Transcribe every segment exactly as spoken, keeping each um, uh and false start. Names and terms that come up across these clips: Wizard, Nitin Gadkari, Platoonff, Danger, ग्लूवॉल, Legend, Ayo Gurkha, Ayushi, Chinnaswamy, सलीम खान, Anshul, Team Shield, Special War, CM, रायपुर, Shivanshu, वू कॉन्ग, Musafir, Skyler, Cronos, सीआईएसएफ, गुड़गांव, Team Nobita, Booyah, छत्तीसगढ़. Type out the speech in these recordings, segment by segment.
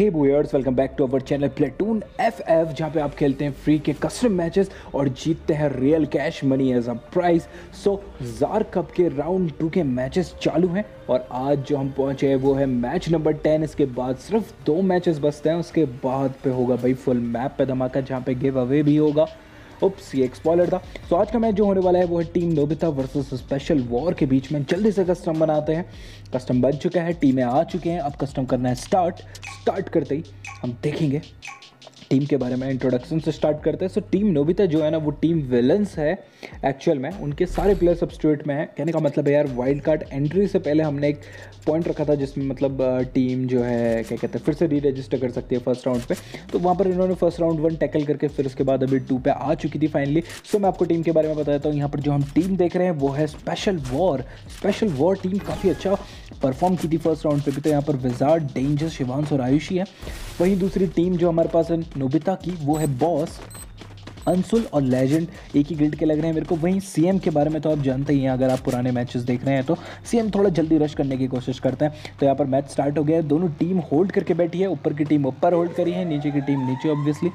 Hey buyers, welcome back to our channel Platoon F F, जहाँ पे आप खेलते हैं फ्री के कस्टम मैचेस और जीतते हैं real cash money as a prize. So Jar Cup के राउंड टू के मैचेस चालू हैं और आज जो हम पहुँचे हैं वो है मैच नंबर टेन। इसके बाद सिर्फ दो मैचेस बचते हैं, उसके बाद पे होगा भाई फुल मैप पे धमाका जहाँ पे गिव अवे भी होगा। उप्स, ये एक स्पॉइलर था। सो आज का मैच जो होने वाला है वो है team Nobita versus special war के बीच में। जल्दी से कस्टम बनाते हैं, कस्टम बन चुका है, टीमें आ चुके हैं, अब कस्टम करना है स्टार्ट। स्टार्ट करते ही हम देखेंगे टीम के बारे में, इंट्रोडक्शन से स्टार्ट करते हैं। सो टीम नोबिता जो है ना वो टीम विलन्स है एक्चुअल में, उनके सारे प्लेयर सब्स्टिट्यूट में हैं। कहने का मतलब है यार, वाइल्ड कार्ड एंट्री से पहले हमने एक पॉइंट रखा था जिसमें मतलब टीम जो है क्या कहते हैं फिर से री रजिस्टर कर सकती है फर्स्ट राउंड पे, तो वहाँ पर इन्होंने फर्स्ट राउंड वन टैकल करके फिर उसके बाद अभी टू पे आ चुकी थी फाइनली। सो मैं आपको टीम के बारे में बता देता हूँ। यहाँ पर जो हम टीम देख रहे हैं वो है special war. Special war team काफ़ी अच्छा परफॉर्म की थी फर्स्ट राउंड पे भी, तो यहाँ पर विजार्ड, डेंजर, शिवांशु और आयुषी है। वहीं दूसरी टीम जो हमारे पास है नोबिता की वो है बॉस, अंशुल और लेजेंड, एक ही गिल्ड के लग रहे हैं मेरे को। वहीं सीएम के बारे में तो आप जानते ही हैं, अगर आप पुराने मैचेस देख रहे हैं तो सीएम थोड़ा जल्दी रश करने की कोशिश करते हैं। तो यहाँ पर मैच स्टार्ट हो गया है, दोनों टीम होल्ड करके बैठी है, ऊपर की टीम ऊपर होल्ड करी है, नीचे की टीम नीचे ऑब्वियसली।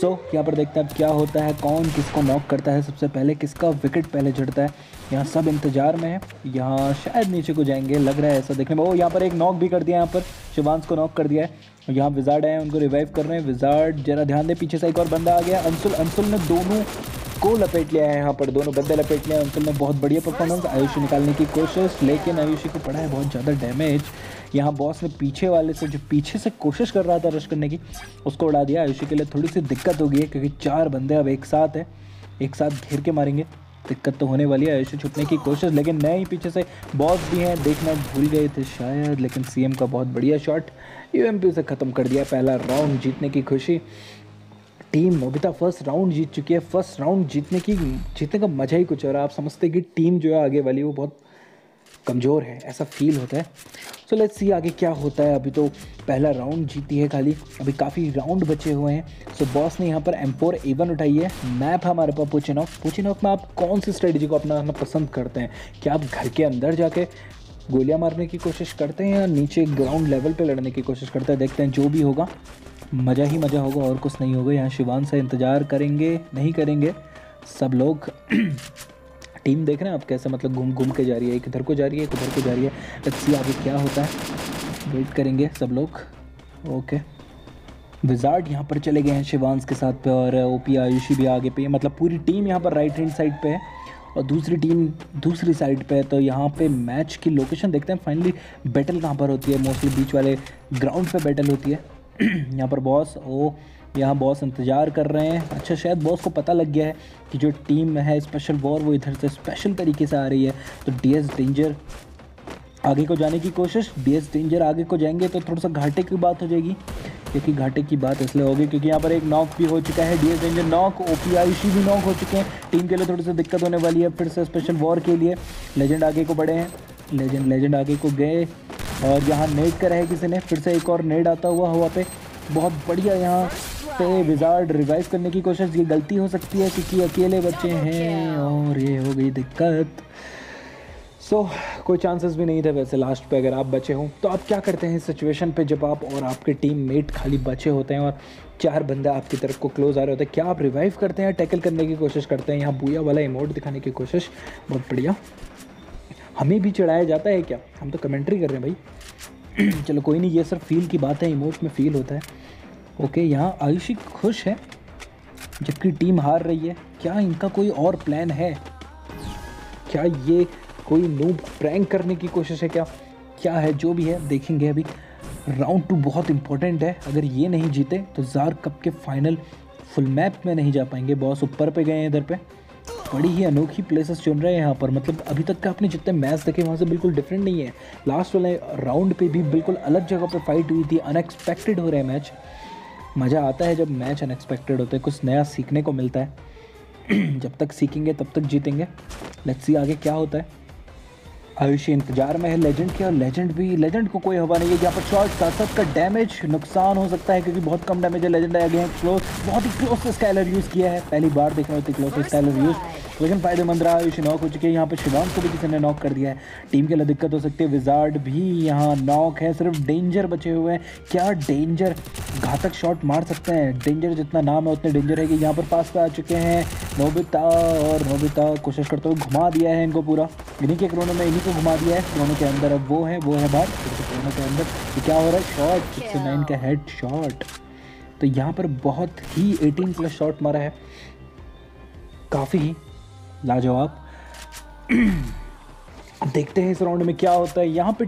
सो so, यहाँ पर देखते हैं अब क्या होता है, कौन किसको नॉक करता है सबसे पहले, किसका विकेट पहले झड़ता है। यहाँ सब इंतजार में है, यहाँ शायद नीचे को जाएंगे लग रहा है ऐसा देखने में। ओ यहाँ पर एक नॉक भी कर दिया, यहाँ पर शिवांश को नॉक कर दिया है। यहाँ विजार्ड आए, उनको रिवाइव कर रहे हैं। विजार्ड जरा ध्यान दें, पीछे से एक और बंदा आ गया, अंशुल। अंशुल ने दोनों को लपेट लिया है, यहाँ पर दोनों बंदे लपेट लिया है अंशुल ने। बहुत बढ़िया परफॉर्मेंस, आयुषी निकालने की कोशिश, लेकिन आयुषी को पड़ा है बहुत ज़्यादा डैमेज। यहाँ बॉस ने पीछे वाले से जो पीछे से कोशिश कर रहा था रश करने की, उसको उड़ा दिया। आयुषी के लिए थोड़ी सी दिक्कत हो गई है क्योंकि चार बंदे अब एक साथ हैं, एक साथ घेर के मारेंगे, दिक्कत तो होने वाली है। आयुषी छुपने की कोशिश, लेकिन नहीं, पीछे से बॉस भी हैं, देखना भूल गए थे शायद। लेकिन सीएम का बहुत बढ़िया शॉट, यूएमपी से ख़त्म कर दिया पहला राउंड। जीतने की खुशी, टीम नोबिता फर्स्ट राउंड जीत चुकी है। फर्स्ट राउंड जीतने की जीतने का मज़ा ही कुछ और आप समझते हैं कि टीम जो है आगे वाली वो बहुत कमज़ोर है, ऐसा फील होता है। सो लेट्स सी आगे क्या होता है। अभी तो पहला राउंड जीती है खाली, अभी काफ़ी राउंड बचे हुए हैं। सो so, बॉस ने यहाँ पर एम फोर ए वन उठाई है। मैप हमारे पास पुचिन ऑफ। पुचिन ऑफ में आप कौन सी स्ट्रेटजी को अपनाना पसंद करते हैं? क्या आप घर के अंदर जाके गोलियाँ मारने की कोशिश करते हैं या नीचे ग्राउंड लेवल पर लड़ने की कोशिश करते हैं? देखते हैं, जो भी होगा मज़ा ही मज़ा होगा और कुछ नहीं होगा। यहाँ शिवांश से इंतज़ार करेंगे, नहीं करेंगे सब लोग। टीम देख रहे हैं आप कैसे मतलब घूम घूम के जा रही है, किधर को जा रही है, किधर को जा रही है। लेट्स सी आगे क्या होता है, वेट करेंगे सब लोग। ओके, विजार्ड यहाँ पर चले गए हैं शिवांश के साथ पे और ओपी आयुषी भी आगे पे, मतलब पूरी टीम यहाँ पर राइट हैंड साइड पे है और दूसरी टीम दूसरी साइड पे है। तो यहाँ पे मैच की लोकेशन देखते हैं फाइनली, बैटल कहाँ पर होती है। मोस्टली बीच वाले ग्राउंड पर बैटल होती है। यहाँ पर बॉस, ओ यहाँ बॉस इंतज़ार कर रहे हैं। अच्छा, शायद बॉस को पता लग गया है कि जो टीम है स्पेशल वॉर वो इधर से स्पेशल तरीके से आ रही है। तो डीएस डेंजर आगे को जाने की कोशिश, डीएस डेंजर आगे को जाएंगे तो थोड़ा सा घाटे की बात हो जाएगी, क्योंकि घाटे की बात इसलिए होगी क्योंकि यहाँ पर एक नॉक भी हो चुका है। DS danger knock, OP Ayushi भी नॉक हो चुके हैं। टीम के लिए थोड़ी सी दिक्कत होने वाली है फिर से स्पेशल वॉर के लिए। लेजेंड आगे को बढ़े हैं, लेजेंड लेजेंड आगे को गए और यहाँ नेट करा है किसी ने, फिर से एक और नेट आता हुआ हवा पे, बहुत बढ़िया। यहाँ पे विजार्ड रिवाइज करने की कोशिश, ये गलती हो सकती है क्योंकि अकेले बच्चे हैं और ये हो गई दिक्कत। सो so, कोई चांसेस भी नहीं थे वैसे लास्ट पे। अगर आप बचे हों तो आप क्या करते हैं इस सिचुएशन पे, जब आप और आपके टीममेट खाली बचे होते हैं और चार बंदा आपकी तरफ को क्लोज आ रहे होते हैं? क्या आप रिवाइव करते हैं, टैकल करने की कोशिश करते हैं? यहाँ बुआ वाला इमोट दिखाने की कोशिश, बहुत बढ़िया। हमें भी चढ़ाया जाता है क्या? हम तो कमेंट्री कर रहे हैं भाई। चलो कोई नहीं, ये सब फील की बात है, इमोट में फील होता है। ओके, यहाँ आयुषी खुश है जबकि टीम हार रही है। क्या इनका कोई और प्लान है? क्या ये कोई नूब प्रैंक करने की कोशिश है क्या? क्या है, जो भी है देखेंगे। अभी राउंड टू बहुत इंपॉर्टेंट है, अगर ये नहीं जीते तो जार कप के फाइनल फुल मैप में नहीं जा पाएंगे। बॉस ऊपर पे गए हैं, इधर पे बड़ी ही अनोखी प्लेसेस चुन रहे हैं यहाँ पर। मतलब अभी तक का आपने जितने मैच देखे वहाँ से बिल्कुल डिफरेंट नहीं है। लास्ट वाले राउंड पे भी बिल्कुल अलग जगह पे फाइट हुई थी। अनएक्सपेक्टेड हो रहे हैं मैच, मज़ा आता है जब मैच अनएक्सपेक्टेड होते हैं, कुछ नया सीखने को मिलता है। जब तक सीखेंगे तब तक जीतेंगे। लेट्स सी आगे क्या होता है। आयुषी इंतजार में है लेजेंड के और लेजेंड भी, लेजेंड को कोई हवा नहीं है। यहाँ पर शॉट, सात का डैमेज, नुकसान हो सकता है क्योंकि बहुत कम डैमेज है। लेजेंड आगे हैं क्लोज, बहुत ही क्लोज से स्काइलर यूज़ किया है, पहली बार देख रहे होते क्लोज से स्काइलर यूज़। लेकिन फ़ायदेमंद रहा। आयुषी नॉक हो चुके हैं, यहाँ पर शिवांश को भी किसी ने नॉक कर दिया है, टीम के लिए दिक्कत हो सकती है। विजार्ड भी यहाँ नॉक है, सिर्फ डेंजर बचे हुए हैं। क्या डेंजर घातक शॉट मार सकते हैं, डेंजर जितना नाम है उतने डेंजर है कि यहाँ पर पास पे आ चुके हैं नोबिता, और नोबिता कोशिश करते हुए घुमा दिया है इनको पूरा, इन्हीं के क्रोनो में इन्हीं को घुमा दिया है। क्रोनो के अंदर अब वो है, वो है बाहर क्रोनो के अंदर। तो क्या हो रहा है, शॉट सिक्सटी नाइन का हेड शॉट। तो यहाँ पर बहुत ही एटीन प्लस शॉट मारा है, काफ़ी ही लाजवाब। देखते हैं इस राउंड में क्या होता है। यहाँ पे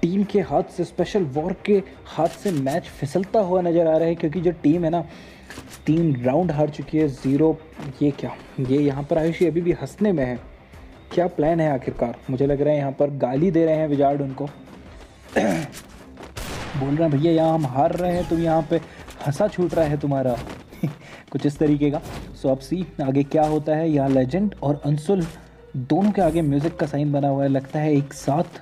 टीम के हाथ से, स्पेशल वॉर के हाथ से मैच फिसलता हुआ नज़र आ रहा है, क्योंकि जो टीम है ना तीन राउंड हार चुकी है ज़ीरो। ये क्या, ये यहाँ पर आयुषी अभी भी हंसने में है, क्या प्लान है आखिरकार? मुझे लग रहा है यहाँ पर गाली दे रहे हैं विजार्ड उनको, बोल रहे हैं भैया यहाँ हम हार रहे हैं, तुम यहाँ पे हंसा छूट रहा है तुम्हारा कुछ इस तरीके का। सो अब सी आगे क्या होता है। यहाँ लेजेंड और अंशुल दोनों के आगे म्यूज़िक का साइन बना हुआ है, लगता है एक साथ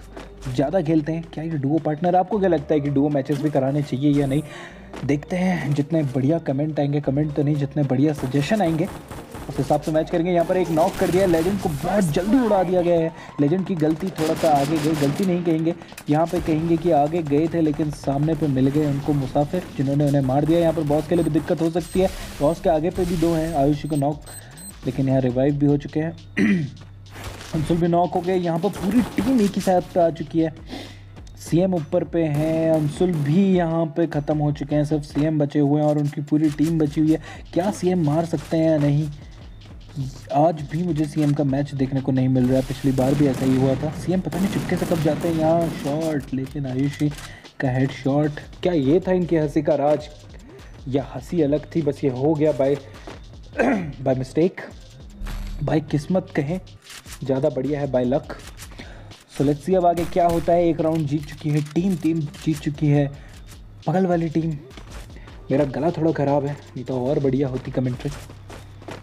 ज़्यादा खेलते हैं क्या ये डुओ पार्टनर? आपको क्या लगता है कि डुओ मैचेस भी कराने चाहिए या नहीं? देखते हैं, जितने बढ़िया कमेंट आएंगे, कमेंट तो नहीं जितने बढ़िया सजेशन आएंगे उस हिसाब से मैच करेंगे। यहाँ पर एक नॉक कर दिया, लेजेंड को बहुत जल्दी उड़ा दिया गया है। लेजेंड की गलती, थोड़ा सा आगे गए, गलती नहीं कहेंगे यहाँ पे, कहेंगे कि आगे गए थे लेकिन सामने पे मिल गए उनको मुसाफिर, जिन्होंने उन्हें मार दिया। यहाँ पर बॉस के लिए भी दिक्कत हो सकती है, बॉस के आगे पे भी दो हैं। आयुषी को नॉक, लेकिन यहाँ रिवाइव भी हो चुके हैं, अंशुल भी नॉक हो गए। यहाँ पर पूरी टीम एक ही साथ आ चुकी है, सीएम ऊपर पे हैं, अंशुल भी यहाँ पे ख़त्म हो चुके हैं, सिर्फ सीएम बचे हुए हैं और उनकी पूरी टीम बची हुई है। क्या सीएम मार सकते हैं या नहीं? आज भी मुझे सीएम का मैच देखने को नहीं मिल रहा है, पिछली बार भी ऐसा ही हुआ था। सीएम पता नहीं चुपके से कब जाते हैं। यहाँ शॉट, लेकिन आयुषी का हेड शॉट। क्या ये था इनकी हंसी का राज, या हंसी अलग थी, बस ये हो गया बाय बाय मिस्टेक, बाय किस्मत कहें ज़्यादा बढ़िया है, by luck. So let's see अब आगे क्या होता है। एक राउंड जीत चुकी है टीम, टीम जीत चुकी है बगल वाली टीम। मेरा गला थोड़ा ख़राब है, नहीं तो और बढ़िया होती कमेंट्री,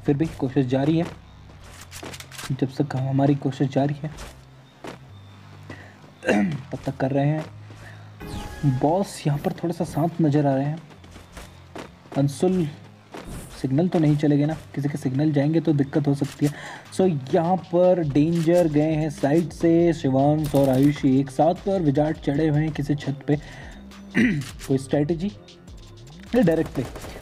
फिर भी कोशिश जारी है, जब तक हमारी कोशिश जारी है तब तक कर रहे हैं। बॉस यहाँ पर थोड़ा सा शांत नज़र आ रहे हैं। अंशुल सिग्नल तो नहीं चलेंगे ना, किसी के सिग्नल जाएंगे तो दिक्कत हो सकती है। सो so, यहाँ पर डेंजर गए हैं साइड से, शिवांश और आयुषी एक साथ, और विजार्ड चढ़े हुए हैं किसी छत पे। कोई स्ट्रैटेजी या डायरेक्ट पे,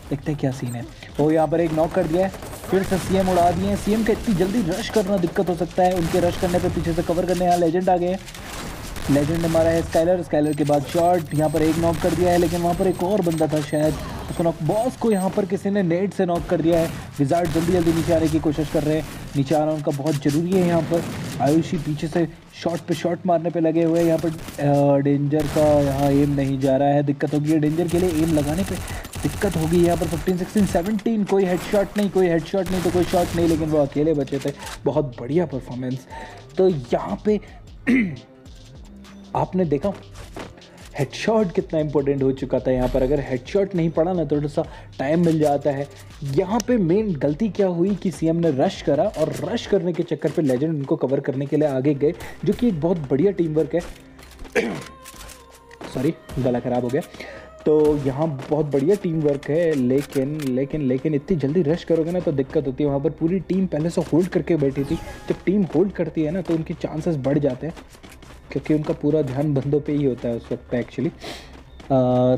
देखते हैं क्या सीन है। तो यहाँ पर एक नॉक कर दिया है, फिर से सीएम उड़ा दिए हैं। सीएम का इतनी जल्दी रश करना दिक्कत हो सकता है, उनके रश करने पर पीछे से कवर करने यहाँ लेजेंड आ गए हैं। लेजेंड ने मारा है स्काइलर, स्काइलर के बाद शॉट, यहाँ पर एक नॉक कर दिया है, लेकिन वहाँ पर एक और बंदा था शायद, उसको नॉक, बॉस को यहाँ पर किसी ने नेट से नॉक कर दिया है। विजार्ड जल्दी जल्दी नीचे आने की कोशिश कर रहे हैं, नीचे आना उनका बहुत ज़रूरी है। यहाँ पर आयुषी पीछे से शॉट पे शॉट मारने पे लगे हुए हैं। यहाँ पर डेंजर का यहाँ एम नहीं जा रहा है, दिक्कत होगी है डेंजर के लिए, एम लगाने पे दिक्कत होगी। यहाँ पर फिफ्टीन सिक्सटीन सेवनटीन, कोई हेडशॉट नहीं, कोई हेडशॉट नहीं तो कोई शॉट नहीं, लेकिन वो अकेले बचे थे। बहुत बढ़िया परफॉर्मेंस। तो यहाँ पे आपने देखा हेडशॉट कितना इंपॉर्टेंट हो चुका था। यहाँ पर अगर हेडशॉट नहीं पड़ा ना, थोड़ा सा टाइम मिल जाता है। यहाँ पे मेन गलती क्या हुई कि सीएम ने रश करा, और रश करने के चक्कर पे लेजेंड उनको कवर करने के लिए आगे गए, जो कि एक बहुत बढ़िया टीम वर्क है। सॉरी गला ख़राब हो गया। तो यहाँ बहुत बढ़िया टीम वर्क है, लेकिन लेकिन लेकिन इतनी जल्दी रश करोगे ना तो दिक्कत होती है। वहाँ पर पूरी टीम पहले से होल्ड करके बैठी थी, जब टीम होल्ड करती है ना तो उनके चांसेस बढ़ जाते हैं, क्योंकि उनका पूरा ध्यान बंदों पे ही होता है उस वक्त पे एक्चुअली।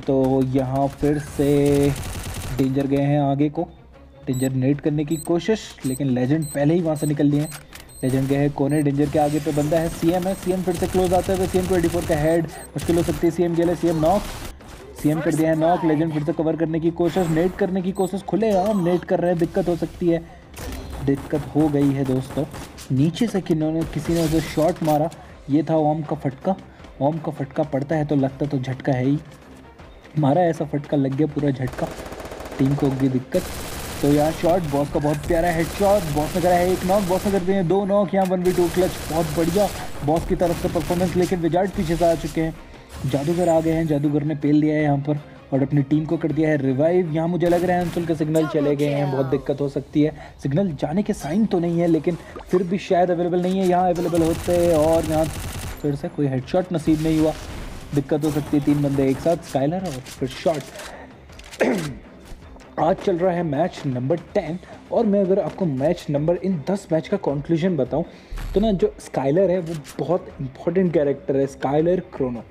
तो यहाँ फिर से डेंजर गए हैं आगे को, डेंजर नेट करने की कोशिश, लेकिन लेजेंड पहले ही वहाँ से निकल लिए हैं। लेजेंड गए हैं कोने, डेंजर के आगे पे बंदा है, सीएम है। सीएम फिर से क्लोज आता है, सीएम ट्वेंटी फोर का हेड मुश्किल हो सकती है सीएम के लिए। सीएम नॉक, सीएम कर दिया है नॉक। लेजेंड फिर से कवर करने की कोशिश, नेट करने की कोशिश, खुले आम नेट कर रहे हैं, दिक्कत हो सकती है। दिक्कत हो गई है दोस्तों, नीचे से किन्होंने किसी ने उसे शॉट मारा, ये था ओम का फटका। ओम का फटका पड़ता है तो लगता तो झटका है ही, मारा ऐसा फटका, लग गया पूरा झटका, टीम को होगी दिक्कत। तो यहाँ शॉट, बॉस का बहुत प्यारा हेड शॉट, बॉस ने करा है एक नॉक, बॉस ने कर दिए हैं दो नॉक। यहाँ वन वी टू क्लच, बहुत बढ़िया बॉस की तरफ से परफॉर्मेंस। लेकिन विजार्ड पीछे से आ चुके हैं, जादूगर आ गए हैं, जादूगर ने पेल लिया है यहाँ पर और अपनी टीम को कर दिया है रिवाइव। यहाँ मुझे लग रहा है अंशुल के सिग्नल चले गए हैं, बहुत दिक्कत हो सकती है। सिग्नल जाने के साइन तो नहीं है, लेकिन फिर भी शायद अवेलेबल नहीं है। यहाँ अवेलेबल होते हैं, और यहाँ फिर से कोई हेडशॉट नसीब नहीं हुआ, दिक्कत हो सकती है। तीन बंदे एक साथ, स्काइलर और फिर शॉट आज चल रहा है मैच नंबर टेन। और मैं अगर आपको मैच नंबर इन दस मैच का कंक्लूजन बताऊं तो ना जो स्काइलर है वो बहुत इंपॉर्टेंट कैरेक्टर है। स्काइलर क्रोनो,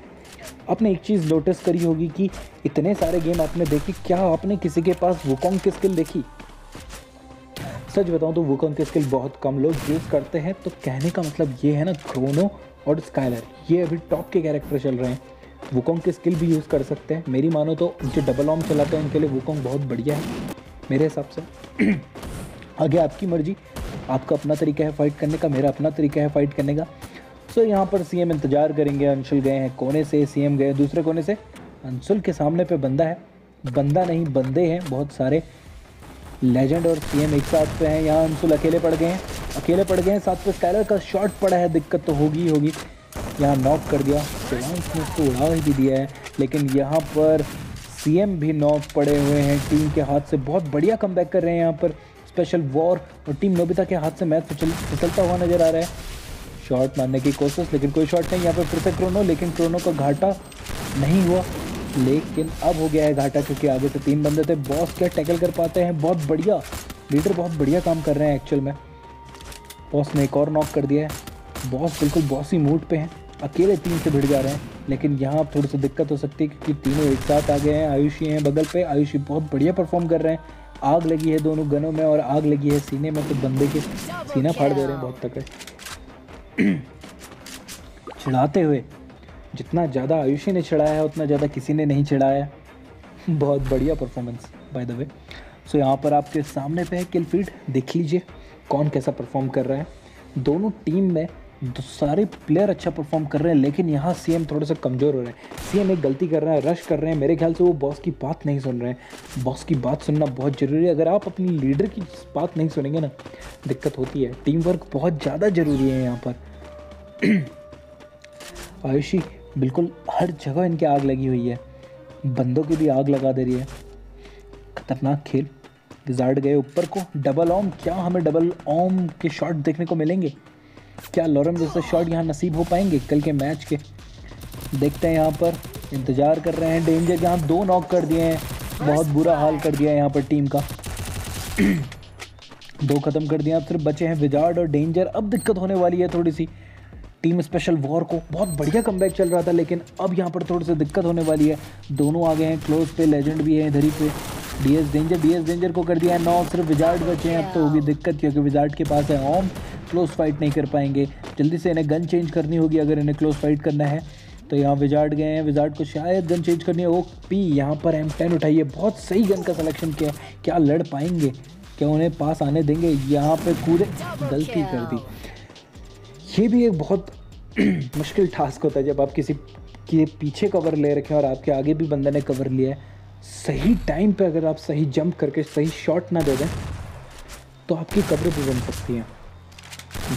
आपने एक चीज़ नोटिस करी होगी कि इतने सारे गेम आपने देखी, क्या आपने किसी के पास वू कॉन्ग की स्किल देखी? सच बताऊं तो वू कॉन्ग की स्किल बहुत कम लोग यूज़ करते हैं। तो कहने का मतलब ये है ना, क्रोनो और स्काइलर ये अभी टॉप के कैरेक्टर चल रहे हैं। वू कॉन्ग की स्किल भी यूज़ कर सकते हैं। मेरी मानो तो जो डबल आर्म चलाते हैं उनके लिए वू कॉन्ग बहुत बढ़िया है मेरे हिसाब से। आगे आपकी मर्जी, आपका अपना तरीका है फ़ाइट करने का, मेरा अपना तरीका है फ़ाइट करने का। सो यहाँ पर सीएम इंतज़ार करेंगे। अंशुल गए हैं कोने से, सीएम गए दूसरे कोने से। अंशुल के सामने पे बंदा है, बंदा नहीं बंदे हैं बहुत सारे। लेजेंड और सीएम एक साथ पे हैं। यहाँ अंशुल अकेले पड़ गए हैं, अकेले पड़ गए हैं। साथ पे स्काइलर का शॉट पड़ा है, दिक्कत तो होगी होगी। यहाँ नॉक कर दिया, उसने उसको उड़ा भी दिया है। लेकिन यहाँ पर सीएम भी नॉक पड़े हुए हैं टीम के हाथ से। बहुत बढ़िया कमबैक कर रहे हैं यहाँ पर स्पेशल वॉर, और टीम नोबिता के हाथ से मैच फिसलता हुआ नजर आ रहा है। शॉट मारने की कोशिश, लेकिन कोई शॉट नहीं। यहाँ पर फिर से क्रोनो, लेकिन क्रोनो का घाटा नहीं हुआ। लेकिन अब हो गया है घाटा, क्योंकि आगे से तीन बंदे थे। बॉस क्या टैकल कर पाते हैं, बहुत बढ़िया लीडर, बहुत बढ़िया काम कर रहे हैं एक्चुअल में। बॉस ने एक और नॉक कर दिया है। बॉस बिल्कुल बॉसी मूड पे हैं, अकेले टीम से भिड़ जा रहे हैं। लेकिन यहाँ थोड़ी सी दिक्कत हो सकती है क्योंकि तीनों एक साथ आ गए हैं। आयुषी हैं बगल पे, आयुषी बहुत बढ़िया परफॉर्म कर रहे हैं। आग लगी है दोनों गनों में और आग लगी है सीने में, तो बंदे के सीना फाड़ दे रहे हैं बहुत तकड़े छिड़ाते हुए। जितना ज़्यादा आयुषी ने छिड़ाया है उतना ज़्यादा किसी ने नहीं छिड़ाया। बहुत बढ़िया performance by the way. So यहाँ पर आपके सामने पे है किल फीड, देख लीजिए कौन कैसा परफॉर्म कर रहा है। दोनों टीम में तो सारे प्लेयर अच्छा परफॉर्म कर रहे हैं, लेकिन यहाँ सीएम थोड़ा सा कमज़ोर हो रहे हैं। सीएम एक गलती कर रहा है, रश कर रहे हैं। मेरे ख्याल से वो बॉस की बात नहीं सुन रहे हैं। बॉस की बात सुनना बहुत ज़रूरी है। अगर आप अपनी लीडर की बात नहीं सुनेंगे ना, दिक्कत होती है। टीम वर्क बहुत ज़्यादा ज़रूरी है यहाँ पर। आयुषी बिल्कुल हर जगह इनके आग लगी हुई है, बंदों की भी आग लगा दे रही है। खतरनाक खेल। विज़ार्ड गए ऊपर को, डबल ओम, क्या हमें डबल ओम के शॉट देखने को मिलेंगे? क्या लॉरम जैसे शॉट यहाँ नसीब हो पाएंगे कल के मैच के? देखते हैं। यहाँ पर इंतज़ार कर रहे हैं। डेंजर यहाँ दो नॉक कर दिए हैं, बहुत बुरा हाल कर दिया है यहाँ पर टीम का। दो ख़त्म कर दिया, सिर्फ बचे हैं विज़ार्ड और डेंजर। अब दिक्कत होने वाली है थोड़ी सी। टीम स्पेशल वॉर को बहुत बढ़िया कमबैक चल रहा था, लेकिन अब यहाँ पर थोड़ी सी दिक्कत होने वाली है। दोनों आ गए हैं क्लोज पे, लेजेंड भी है इधर ही पे। D S danger, D S danger को कर दिया है नॉक, सिर्फ विज़ार्ड बचे हैं। अब तो होगी दिक्कत, क्योंकि विज़ार्ड के पास है ओम, क्लोज फाइट नहीं कर पाएंगे। जल्दी से इन्हें गन चेंज करनी होगी अगर इन्हें क्लोज फाइट करना है तो। यहाँ विज़ार्ड गए हैं, विज़ार्ड को शायद गन चेंज करनी है। ओ पी यहाँ पर एम टेन उठाइए, बहुत सही गन का सलेक्शन किया। क्या लड़ पाएंगे, क्या उन्हें पास आने देंगे? यहाँ पर कूदे, गलती कर दी। ये भी एक बहुत मुश्किल टास्क होता है जब आप किसी के पीछे कवर ले रखे हैं और आपके आगे भी बंदे ने कवर लिया है। सही टाइम पर अगर आप सही जंप करके सही शॉट ना दे दें तो आपकी कब्र भी बन सकती है।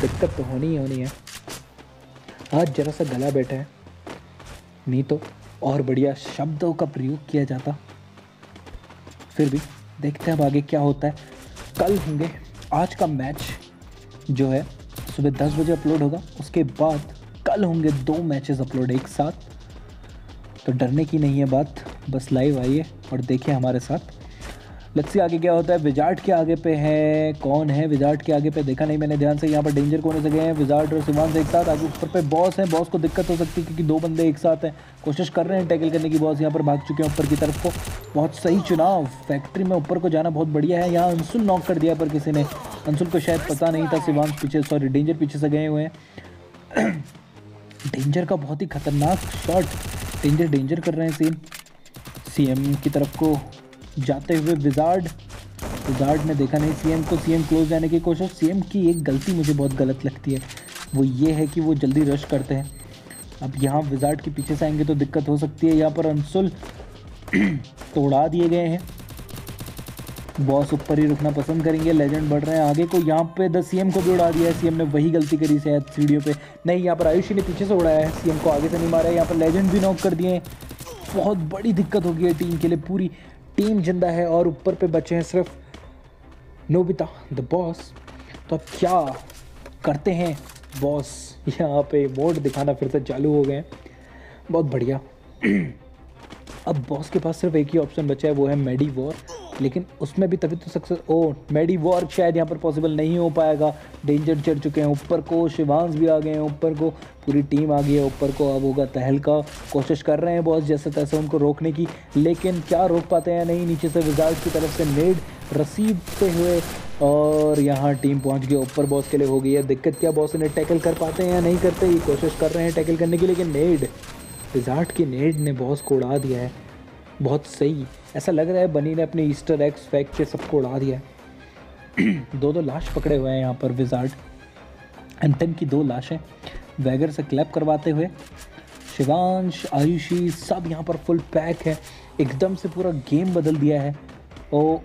दिक्कत तो होनी ही होनी है। आज जरा सा गला बैठा है, नहीं तो और बढ़िया शब्दों का प्रयोग किया जाता। फिर भी देखते हैं अब आगे क्या होता है। कल होंगे आज का मैच जो है सुबह दस बजे अपलोड होगा, उसके बाद कल होंगे दो मैचेस अपलोड एक साथ। तो डरने की नहीं है बात, बस लाइव आइए और देखिए हमारे साथ। लेट्स सी आगे क्या होता है। विज़ार्ड के आगे पे है कौन है? विज़ार्ड के आगे पे देखा नहीं मैंने ध्यान से। यहाँ पर डेंजर कोने से गए हैं, विज़ार्ड और शिवांशु एक साथ। आगे ऊपर पे बॉस है, बॉस को दिक्कत हो सकती है क्योंकि दो बंदे एक साथ हैं, कोशिश कर रहे हैं टैकल करने की। बॉस यहाँ पर भाग चुके हैं ऊपर की तरफ को, बहुत सही चुनाव। फैक्ट्री में ऊपर को जाना बहुत बढ़िया है। यहाँ अंशुल नॉक कर दिया पर किसी ने, अंशुल को शायद पता नहीं था। शिवांशु पीछे, सॉरी डेंजर पीछे से गए हुए हैं। डेंजर का बहुत ही खतरनाक शॉट, डेंजर डेंजर कर रहे हैं सीन। सीएम की तरफ को जाते हुए विज़ार्ड, विज़ार्ड ने देखा नहीं सीएम को, सीएम क्लोज जाने की कोशिश। सीएम की एक गलती मुझे बहुत गलत लगती है, वो ये है कि वो जल्दी रश करते हैं। अब यहाँ विज़ार्ड के पीछे से आएंगे तो दिक्कत हो सकती है। यहाँ पर अंशुल तोड़ा दिए गए हैं, बॉस ऊपर ही रुकना पसंद करेंगे। लेजेंड बढ़ रहे हैं आगे को, यहाँ पे द सीएम को भी उड़ा दिया है। सीएम ने वही गलती करी शायद सीढ़ियों पे, नहीं यहाँ पर आयुषी ने पीछे से उड़ाया है, सीएम को आगे से नहीं मारा है। यहाँ पर लेजेंड भी नॉक कर दिए हैं, बहुत बड़ी दिक्कत हो गई है टीम के लिए। पूरी टीम जिंदा है और ऊपर पे बचे हैं सिर्फ नोबिता द बॉस। तो अब क्या करते हैं? बॉस यहाँ पे वोट दिखाना फिर से चालू हो गए हैं, बहुत बढ़िया। अब बॉस के पास सिर्फ एक ही ऑप्शन बचा है, वो है मेडी वॉर। लेकिन उसमें भी तभी तो सक्सेस। ओ मेडी वॉर्क शायद यहाँ पर पॉसिबल नहीं हो पाएगा। डेंजर चढ़ चुके हैं ऊपर को, शिवांश भी आ गए हैं ऊपर को, पूरी टीम आ गई है ऊपर को। अब होगा तहलका, कोशिश कर रहे हैं बॉस जैसे तैसे उनको रोकने की, लेकिन क्या रोक पाते हैं नहीं। नीचे से विजार्ड की तरफ से नेड रसीदते हुए और यहाँ टीम पहुँच गई ऊपर। बॉस के लिए हो गई है दिक्कत, क्या बॉस इन्हें टैकल कर पाते हैं या नहीं करते। ये कोशिश कर रहे हैं टैकल करने की, लेकिन नेड विजार्ड की नेड ने बॉस को उड़ा दिया है। बहुत सही, ऐसा लग रहा है बनी ने अपने ईस्टर एग्स फैक्ट से सबको उड़ा दिया है। दो दो लाश पकड़े हुए हैं यहाँ पर विजार्ड, एंथम की दो लाशें। वैगर से क्लैप करवाते हुए शिवांश, आयुषी सब यहाँ पर फुल पैक है। एकदम से पूरा गेम बदल दिया है। और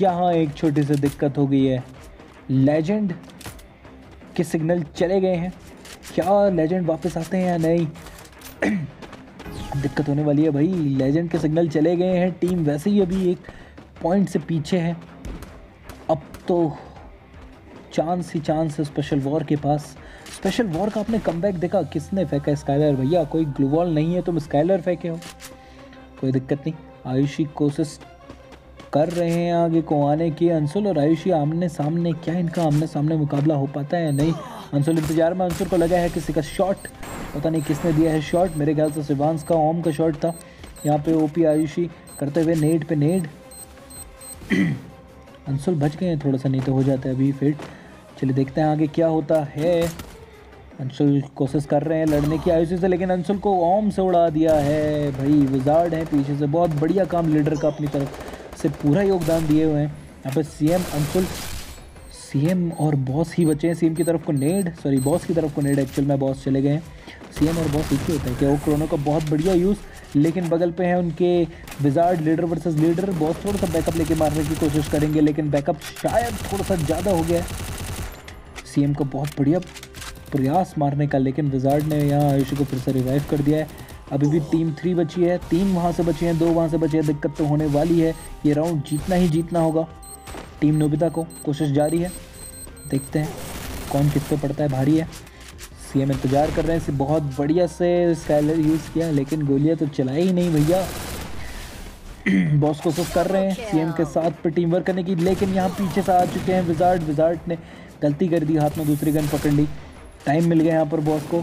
यहाँ एक छोटी सी दिक्कत हो गई है, लेजेंड के सिग्नल चले गए हैं। क्या लेजेंड वापस आते हैं या नहीं? दिक्कत होने वाली है भाई। लेजेंड के सिग्नल चले गए हैं, टीम वैसे ही अभी एक पॉइंट से पीछे है। अब तो चांस ही चांस है स्पेशल वॉर के पास। स्पेशल वॉर का आपने कमबैक देखा, किसने फेंका? स्काइलर भैया। कोई ग्लूवॉल नहीं है तुम स्काइलर फेंके हो, कोई दिक्कत नहीं। आयुषी कोशिश कर रहे हैं आगे को आने की। अंशुल और आयुषी आमने सामने, क्या इनका आमने सामने मुकाबला हो पाता है नहीं। अंशुल इंतजार में, अंशुल को लगा है किसी का शॉट, पता नहीं किसने दिया है शॉट। मेरे ख्याल से शिवांश का ओम का शॉट था। यहाँ पे ओपी आयुषी करते हुए नेड पे नेड। अंशुल बच गए हैं थोड़ा सा, नहीं तो हो जाता है अभी फिट। चलिए देखते हैं आगे क्या होता है। अंशुल कोशिश कर रहे हैं लड़ने की आयुषी से, लेकिन अंशुल को ओम से उड़ा दिया है भाई। विजार्ड है पीछे से, बहुत बढ़िया काम लीडर का, अपनी तरफ से पूरा योगदान दिए हुए हैं। यहाँ पर सीएम, अंशुल, सीएम और बॉस ही बचे हैं। सीएम की तरफ को नेड, सॉरी बॉस की तरफ को नेड, एक्चुअल में बॉस चले गए हैं। सीएम और बॉस एक ही होता है क्या? वो क्रोनो का बहुत बढ़िया यूज़, लेकिन बगल पे हैं उनके wizard. Leader versus leader, boss थोड़ा सा बैकअप लेके मारने की कोशिश करेंगे, लेकिन बैकअप शायद थोड़ा सा ज़्यादा हो गया है। सीएम का बहुत बढ़िया प्रयास मारने का, लेकिन विजार्ड ने यहाँ आयुषी को फिर से रिवाइव कर दिया है। अभी भी टीम थ्री बची है, तीन वहाँ से बचे हैं, दो वहाँ से बचे हैं। दिक्कत तो होने वाली है, ये राउंड जीतना ही जीतना होगा टीम नोबिता को। कोशिश जारी है, देखते हैं कौन किस पे पड़ता है भारी है। सीएम इंतजार कर रहे हैं, बहुत बढ़िया से स्काइलर यूज़ किया, लेकिन गोलियां तो चलाई ही नहीं भैया। बॉस कोशिश कर रहे हैं सीएम के साथ पर टीम वर्क करने की, लेकिन यहाँ पीछे से आ चुके हैं विजार्ड। विजार्ड ने गलती कर दी, हाथ में दूसरी गन पकड़ ली। टाइम मिल गया यहाँ पर बॉस को,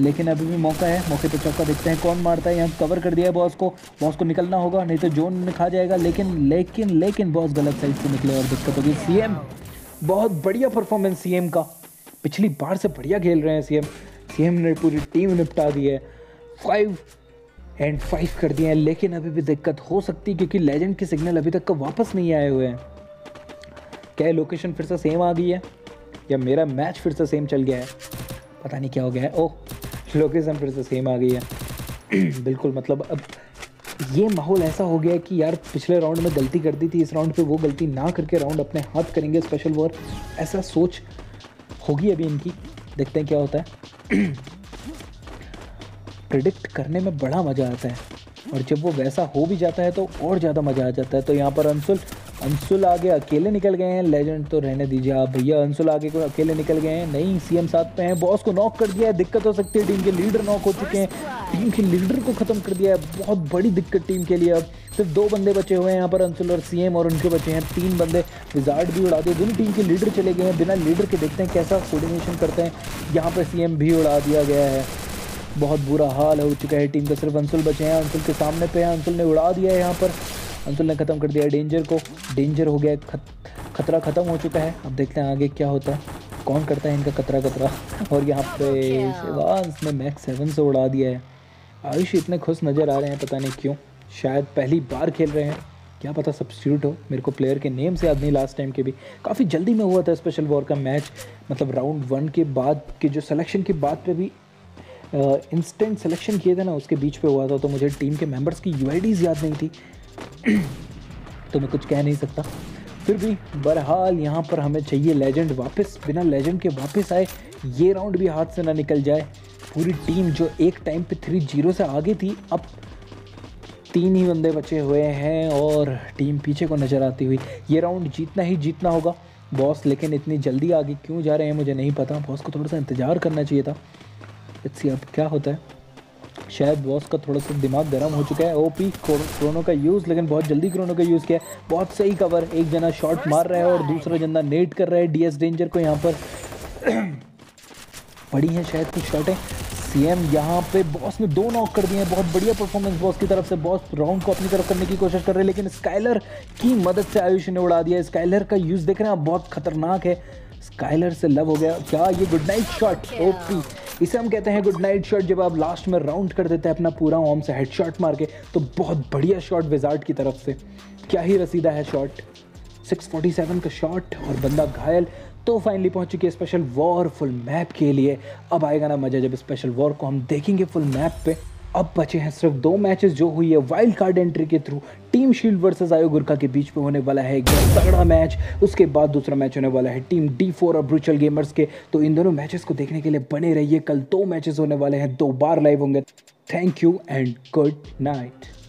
लेकिन अभी भी मौका है। मौके पर चौका, देखते हैं कौन मारता है। यहाँ कवर कर दिया है बॉस को, बॉस को निकलना होगा नहीं तो जोन में खा जाएगा। लेकिन लेकिन लेकिन बॉस गलत साइड से निकले और दिक्कत होगी। सीएम बहुत बढ़िया परफॉर्मेंस सीएम का, पिछली बार से बढ़िया खेल रहे हैं सीएम। सीएम ने पूरी टीम निपटा दी है, फाइव एंड फाइव कर दिए हैं। लेकिन अभी भी दिक्कत हो सकती है, क्योंकि लेजेंड के सिग्नल अभी तक का वापस नहीं आए हुए हैं। क्या लोकेशन फिर से सेम आ गई है या मेरा मैच फिर से सेम चल गया है, पता नहीं क्या हो गया है। ओह, लोकेशन फिर से सेम आ गई है बिल्कुल। मतलब अब ये माहौल ऐसा हो गया है कि यार पिछले राउंड में गलती कर दी थी, इस राउंड पे वो गलती ना करके राउंड अपने हाथ करेंगे स्पेशल वॉर, ऐसा सोच होगी अभी इनकी। देखते हैं क्या होता है। प्रेडिक्ट करने में बड़ा मज़ा आता है, और जब वो वैसा हो भी जाता है तो और ज़्यादा मज़ा आ जाता है। तो यहाँ पर अंशुल अंशुल आगे अकेले निकल गए हैं। लेजेंड तो रहने दीजिए आप भैया, अंशुल आगे को अकेले निकल गए हैं। नहीं, सीएम साथ पे हैं, बॉस को नॉक कर दिया है, दिक्कत हो सकती है। टीम के लीडर नॉक हो चुके हैं, टीम के लीडर को ख़त्म कर दिया है, बहुत बड़ी दिक्कत टीम के लिए। अब सिर्फ दो बंदे बचे हुए हैं यहाँ पर, अंशुल और सीएम, और उनके बचे हैं तीन बंदे। विजार्ड भी उड़ा दिए, दोनों टीम के लीडर चले गए हैं बिना लीडर के। देखते हैं कैसा कोऑर्डिनेशन करते हैं। यहाँ पर सीएम भी उड़ा दिया गया है, बहुत बुरा हाल हो चुका है टीम का। सिर्फ अंशुल बचे हैं, अंशुल के सामने पे हैं, अंशुल ने उड़ा दिया है यहाँ पर। अंशुल ने ख़त्म कर दिया है डेंजर को, डेंजर हो गया, खत खतरा ख़त्म हो चुका है। अब देखते हैं आगे क्या होता है, कौन करता है इनका खतरा खतरा। और यहाँ पे शिवांश ने मैक्स सेवन से उड़ा दिया है। आयुष इतने खुश नज़र आ रहे हैं, पता नहीं क्यों, शायद पहली बार खेल रहे हैं, क्या पता सब्स्टिट्यूट हो। मेरे को प्लेयर के नेम से याद नहीं, लास्ट टाइम के भी काफ़ी जल्दी में हुआ था स्पेशल वॉर का मैच। मतलब राउंड वन के बाद के जो सिलेक्शन के बाद पे भी इंस्टेंट सिलेक्शन किए थे ना, उसके बीच पे हुआ था। तो मुझे टीम के मेंबर्स की यूआईडीज़ याद नहीं थी, तो मैं कुछ कह नहीं सकता। फिर भी बहरहाल यहाँ पर हमें चाहिए लेजेंड वापस, बिना लेजेंड के वापस आए, ये राउंड भी हाथ से ना निकल जाए। पूरी टीम जो एक टाइम पे थ्री जीरो से आगे थी, अब तीन ही बंदे बचे हुए हैं और टीम पीछे को नज़र आती हुई। ये राउंड जीतना ही जीतना होगा। बॉस लेकिन इतनी जल्दी आगे क्यों जा रहे हैं मुझे नहीं पता, बॉस को थोड़ा सा इंतज़ार करना चाहिए था। अब क्या होता है, शायद बॉस का थोड़ा सा दिमाग गर्म हो चुका है। ओपी क्रोनो का यूज़, लेकिन बहुत जल्दी क्रोनो का यूज़ किया, बहुत सही कवर। एक जना शॉट मार रहा है और दूसरा जना नेट कर रहा है। डीएस डेंजर को यहाँ पर पड़ी हैं शायद कुछ शॉटें। सीएम यहाँ पे बॉस ने दो नॉक कर दिए हैं, बहुत बढ़िया परफॉर्मेंस बॉस की तरफ से। बॉस राउंड को अपनी तरफ करने की कोशिश कर रहे हैं, लेकिन स्काइलर की मदद से आयुषी ने उड़ा दिया। स्काइलर का यूज़ देख रहे हैं आप, बहुत खतरनाक है। स्काइलर से लव हो गया क्या ये? गुड नाइट शॉट, ओपी इसे हम कहते हैं, गुड नाइट शॉट। जब आप लास्ट में राउंड कर देते हैं अपना पूरा ओम से हेड शॉट मार के, तो बहुत बढ़िया शॉट विजार्ड की तरफ से। क्या ही रसीदा है शॉट, सिक्स फोर्टी सेवन का शॉट और बंदा घायल। तो फाइनली पहुंच चुकी है स्पेशल वॉर फुल मैप के लिए। अब आएगा ना मज़ा जब स्पेशल वॉर को हम देखेंगे फुल मैप पे। अब बचे हैं सिर्फ दो मैचेस जो हुई है वाइल्ड कार्ड एंट्री के through. Team shield versus Ayo Gurkha के बीच में होने वाला है एक तगड़ा मैच, उसके बाद दूसरा मैच होने वाला है टीम डी फोर और ब्रूचल गेमर्स के। तो इन दोनों मैचेस को देखने के लिए बने रहिए। कल दो मैचेस होने वाले हैं, दो बार लाइव होंगे। Thank you and good night.